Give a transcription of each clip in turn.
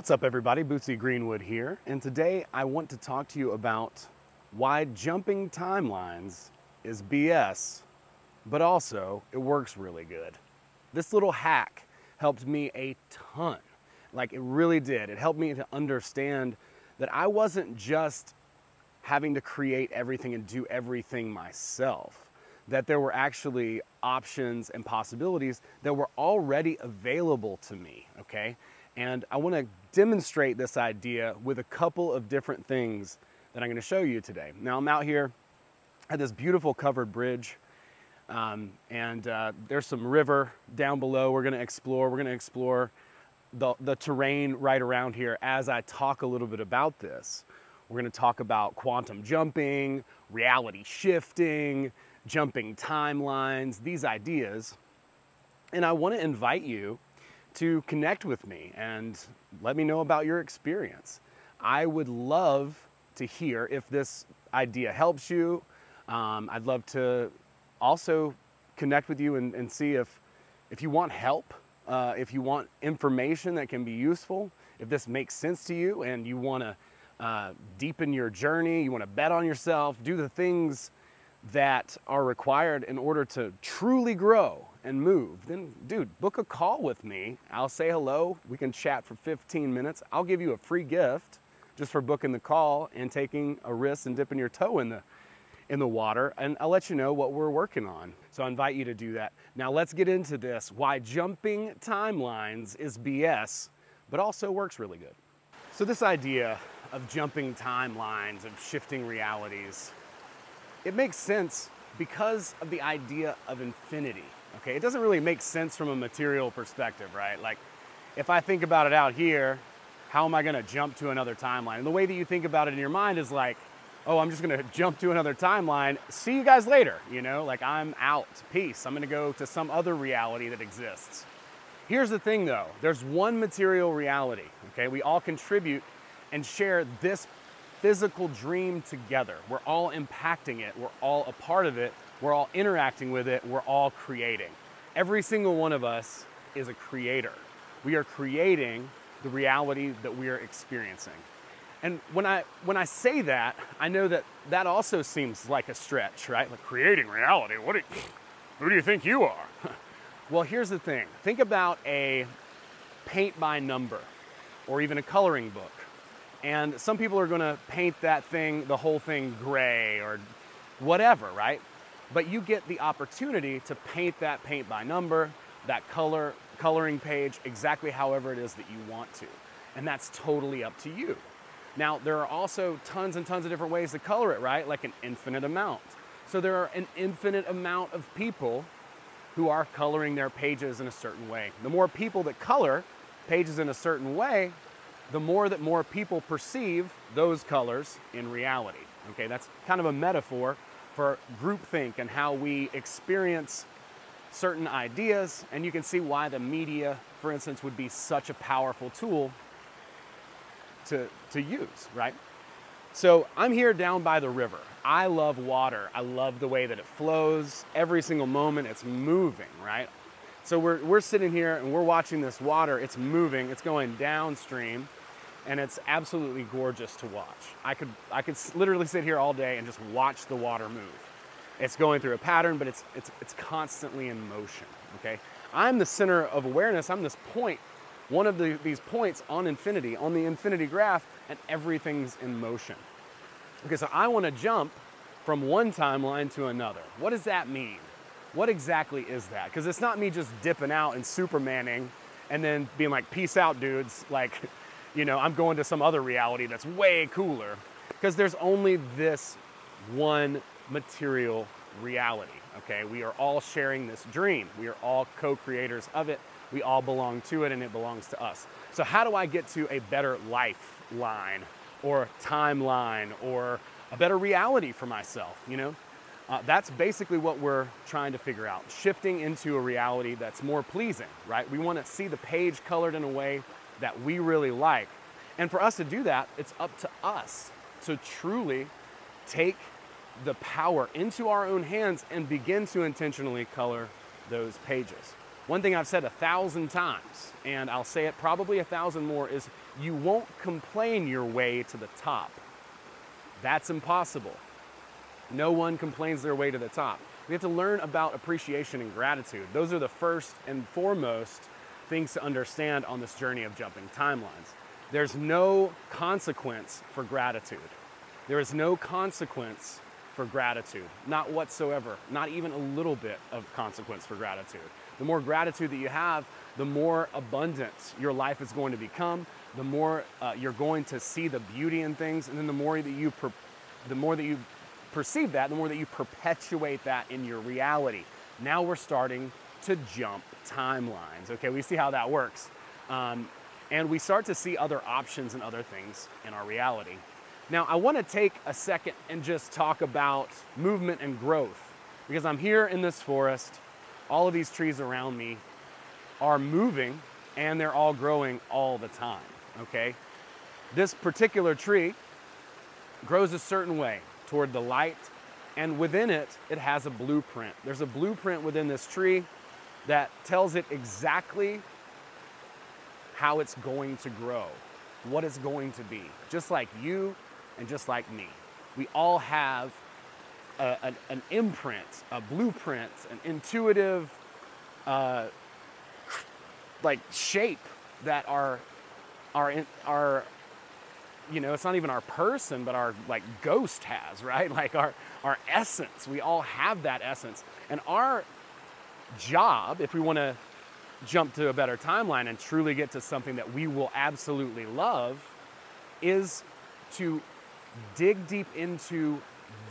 What's up everybody, Bootsy Greenwood here, and today I want to talk to you about why jumping timelines is BS, but also it works really good. This little hack helped me a ton, like it really did. It helped me to understand that I wasn't just having to create everything and do everything myself, that there were actually options and possibilities that were already available to me, okay? And I want to demonstrate this idea with a couple of different things that I'm going to show you today. Now, I'm out here at this beautiful covered bridge, and there's some river down below we're going to explore. We're going to explore the terrain right around here as I talk a little bit about this. We're going to talk about quantum jumping, reality shifting, jumping timelines, these ideas. And I want to invite you to connect with me and let me know about your experience. I would love to hear if this idea helps you. I'd love to also connect with you and see if you want help, if you want information that can be useful, if this makes sense to you and you want to deepen your journey, you want to bet on yourself, do the things that are required in order to truly grow and move, then dude, book a call with me. I'll say hello. We can chat for 15 minutes. I'll give you a free gift just for booking the call and taking a risk and dipping your toe in the water. And I'll let you know what we're working on. So I invite you to do that. Now let's get into this. Why jumping timelines is BS, but also works really good. So this idea of jumping timelines, of shifting realities, it makes sense because of the idea of infinity. Okay, it doesn't really make sense from a material perspective, right? Like, if I think about it out here, how am I gonna jump to another timeline? And the way that you think about it in your mind is like, oh, I'm just gonna jump to another timeline, see you guys later, you know? Like, I'm out, peace. I'm gonna go to some other reality that exists. Here's the thing though, there's one material reality, okay? We all contribute and share this physical dream together. We're all impacting it, we're all a part of it, we're all interacting with it, we're all creating. Every single one of us is a creator. We are creating the reality that we are experiencing. And when I say that, I know that that also seems like a stretch, right? Like, creating reality, who do you think you are? Well, here's the thing. Think about a paint by number or even a coloring book. And some people are gonna paint that thing, the whole thing gray or whatever, right? But you get the opportunity to paint that paint by number, that coloring page, exactly however it is that you want to. And that's totally up to you. Now, there are also tons and tons of different ways to color it, right? Like an infinite amount. So there are an infinite amount of people who are coloring their pages in a certain way. The more people that color pages in a certain way, the more that more people perceive those colors in reality. Okay, that's kind of a metaphor for groupthink and how we experience certain ideas, and you can see why the media, for instance, would be such a powerful tool to use, right? So I'm here down by the river. I love water. I love the way that it flows. Every single moment it's moving, right? So we're sitting here and we're watching this water. It's moving, it's going downstream, and it's absolutely gorgeous to watch. I could literally sit here all day and just watch the water move. It's going through a pattern, but it's constantly in motion, okay? I'm the center of awareness. I'm this point, one of these points on infinity, on the infinity graph, and everything's in motion. Okay, so I want to jump from one timeline to another. What does that mean? What exactly is that? Because it's not me just dipping out and Supermaning and then being like, peace out, dudes. Like, you know, I'm going to some other reality that's way cooler, because there's only this one material reality, okay? We are all sharing this dream. We are all co-creators of it. We all belong to it, and it belongs to us. So how do I get to a better lifeline or timeline or a better reality for myself, you know? That's basically what we're trying to figure out, shifting into a reality that's more pleasing, right? We want to see the page colored in a way that we really like. And for us to do that, it's up to us to truly take the power into our own hands and begin to intentionally color those pages. One thing I've said 1,000 times, and I'll say it probably 1,000 more, is You won't complain your way to the top. That's impossible. No one complains their way to the top. We have to learn about appreciation and gratitude. Those are the first and foremost things to understand on this journey of jumping timelines. There's no consequence for gratitude. There is no consequence for gratitude, not whatsoever, not even a little bit of consequence for gratitude. The more gratitude that you have, the more abundant your life is going to become, the more you're going to see the beauty in things, and then the more that you perceive that, the more that you perpetuate that in your reality. Now we're starting to jump timelines, okay? We see how that works. And we start to see other options and other things in our reality. Now, I want to take a second and just talk about movement and growth, because I'm here in this forest. All of these trees around me are moving and they're all growing all the time, okay? This particular tree grows a certain way toward the light, and within it, it has a blueprint. There's a blueprint within this tree that tells it exactly how it's going to grow, what it's going to be, just like you and just like me. We all have an imprint, a blueprint, an intuitive shape that our you know, it's not even our person, but our ghost has, right? Our essence. We all have that essence. And our job, if we want to jump to a better timeline and truly get to something that we will absolutely love, is to dig deep into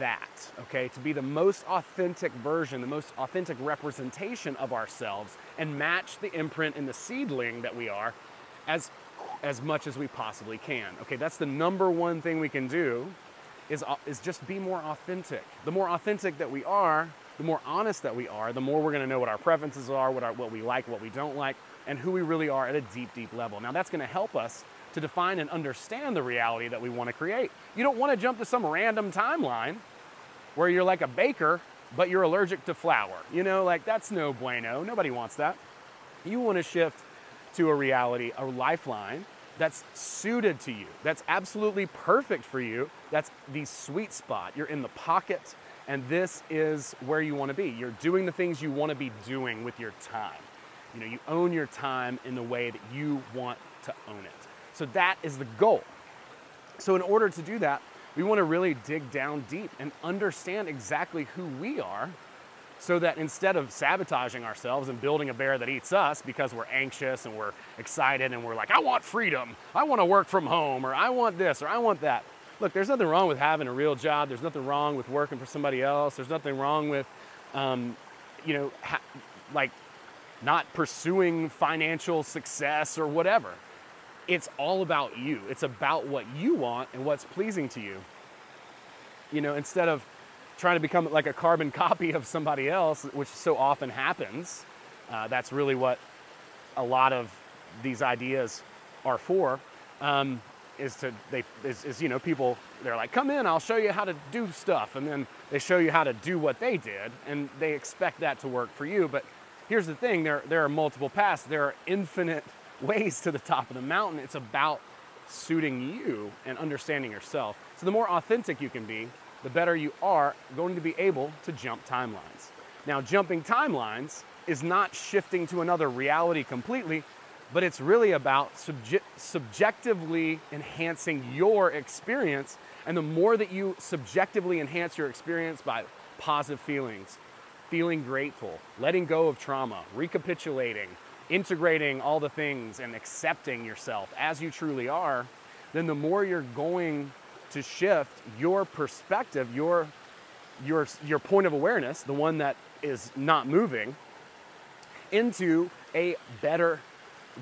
that, okay? To be the most authentic version, the most authentic representation of ourselves, and match the imprint in the seedling that we are as much as we possibly can. Okay, that's the number one thing we can do, is just be more authentic. The more authentic that we are, the more honest that we are, the more we're gonna know what our preferences are, what we like, what we don't like, and who we really are at a deep, deep level. Now that's gonna help us to define and understand the reality that we wanna create. You don't wanna jump to some random timeline where you're like a baker, but you're allergic to flour. You know, that's no bueno, nobody wants that. You wanna shift to a reality, a lifeline that's suited to you, that's absolutely perfect for you, that's the sweet spot. You're in the pocket, and this is where you want to be. You're doing the things you want to be doing with your time. You know, you own your time in the way that you want to own it. So that is the goal. So in order to do that, we want to really dig down deep and understand exactly who we are, so that instead of sabotaging ourselves and building a bear that eats us because we're anxious and we're excited and we're like, I want freedom, I want to work from home, or I want this, or I want that. Look, there's nothing wrong with having a real job. There's nothing wrong with working for somebody else. There's nothing wrong with, not pursuing financial success or whatever. It's all about you. It's about what you want and what's pleasing to you. You know, instead of trying to become like a carbon copy of somebody else, which so often happens. That's really what a lot of these ideas are for, people, they're like, come in, I'll show you how to do stuff. And then they show you how to do what they did, and they expect that to work for you. But here's the thing, there are multiple paths. There are infinite ways to the top of the mountain. It's about suiting you and understanding yourself. So the more authentic you can be, the better you are going to be able to jump timelines. Now, jumping timelines is not shifting to another reality completely, but it's really about subjectively enhancing your experience. And the more that you subjectively enhance your experience by positive feelings, feeling grateful, letting go of trauma, recapitulating, integrating all the things and accepting yourself as you truly are, then the more you're going to shift your perspective, your point of awareness, the one that is not moving, into a better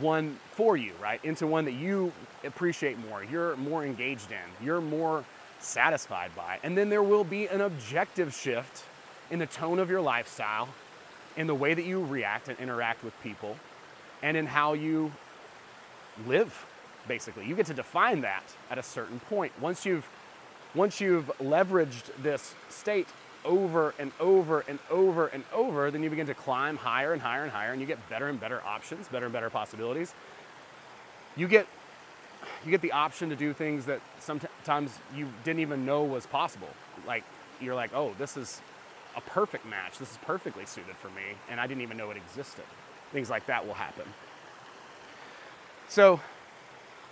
one for you, right? Into one that you appreciate more, you're more engaged in, you're more satisfied by. And then there will be an objective shift in the tone of your lifestyle, in the way that you react and interact with people, and in how you live. Basically, you get to define that at a certain point. Once you've leveraged this state over and over and over and over, then you begin to climb higher and higher and higher, and you get better and better options, better and better possibilities. You get you get the option to do things that sometimes you didn't even know was possible. Like, you're like, oh, this is a perfect match. This is perfectly suited for me, and I didn't even know it existed. Things like that will happen. So,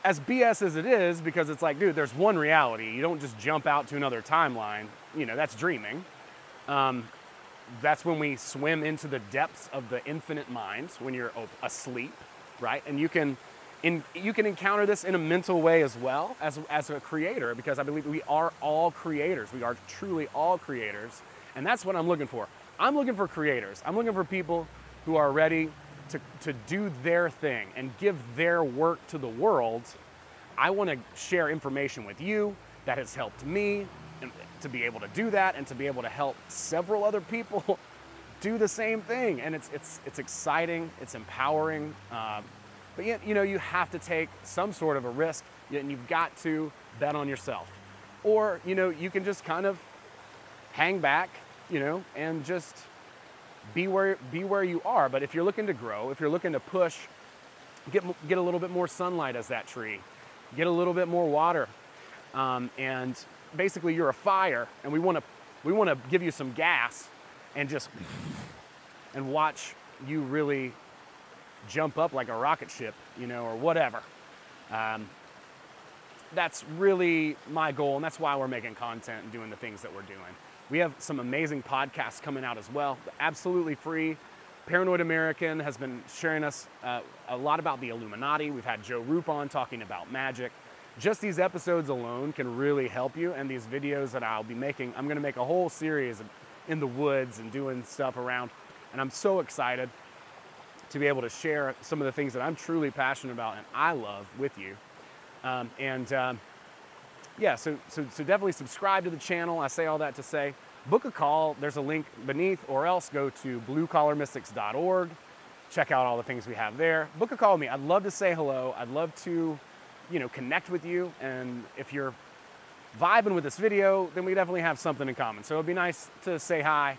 as BS as it is, because it's like, dude, there's one reality. You don't just jump out to another timeline. You know, that's dreaming. That's when we swim into the depths of the infinite mind, when you're asleep, right? And you can encounter this in a mental way as well as a creator, because I believe we are all creators. We are truly all creators. And that's what I'm looking for. I'm looking for creators. I'm looking for people who are ready to do their thing and give their work to the world. I want to share information with you that has helped me to be able to do that and to be able to help several other people do the same thing. And it's exciting, it's empowering. But yet, you know, you have to take some sort of a risk, and you've got to bet on yourself. Or, you know, you can just kind of hang back, you know, and just be where you are. But if you're looking to grow, if you're looking to push, get a little bit more sunlight as that tree, get a little bit more water, and basically you're a fire, and we want to give you some gas, and just watch you really jump up like a rocket ship, you know, or whatever. That's really my goal, and that's why we're making content and doing the things that we're doing. We have some amazing podcasts coming out as well, absolutely free. Paranoid American has been sharing us a lot about the Illuminati. We've had Joe Roop on talking about magic. Just these episodes alone can really help you, and these videos that I'll be making, I'm gonna make a whole series in the woods and doing stuff around, and I'm so excited to be able to share some of the things that I'm truly passionate about and I love with you. Yeah, so definitely subscribe to the channel. I say all that to say, book a call. There's a link beneath, or else go to bluecollarmystics.org. Check out all the things we have there. Book a call with me. I'd love to say hello. I'd love to, you know, connect with you. And if you're vibing with this video, then we definitely have something in common. So it'd be nice to say hi.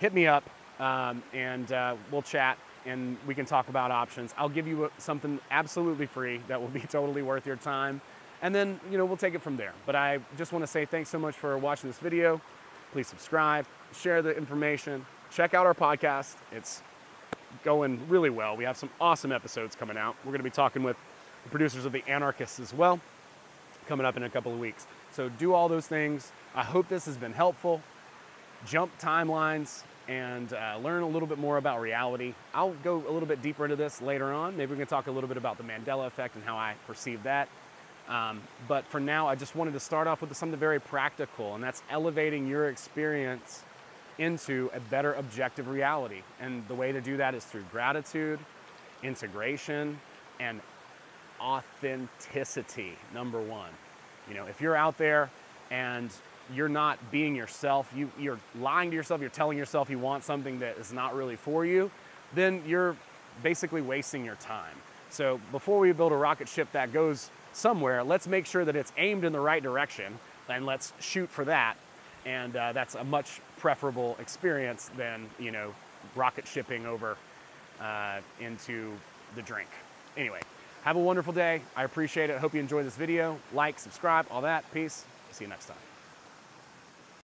Hit me up, and we'll chat, and we can talk about options. I'll give you something absolutely free that will be totally worth your time. And then, you know, we'll take it from there. But I just want to say thanks so much for watching this video. Please subscribe, share the information, check out our podcast. It's going really well. We have some awesome episodes coming out. We're going to be talking with the producers of The Anarchists as well, coming up in a couple of weeks. So do all those things. I hope this has been helpful. Jump timelines and learn a little bit more about reality. I'll go a little bit deeper into this later on. Maybe we can talk a little bit about the Mandela Effect and how I perceive that. But for now, I just wanted to start off with something very practical, and that's elevating your experience into a better objective reality. And the way to do that is through gratitude, integration, and authenticity, number one. You know, if you're out there and you're not being yourself, you're lying to yourself, you're telling yourself you want something that is not really for you, then you're basically wasting your time. So before we build a rocket ship that goes somewhere, let's make sure that it's aimed in the right direction, and let's shoot for that. And that's a much preferable experience than, you know, rocket shipping over into the drink. Anyway, have a wonderful day. I appreciate it. I hope you enjoyed this video. Like, subscribe, all that. Peace. See you next time.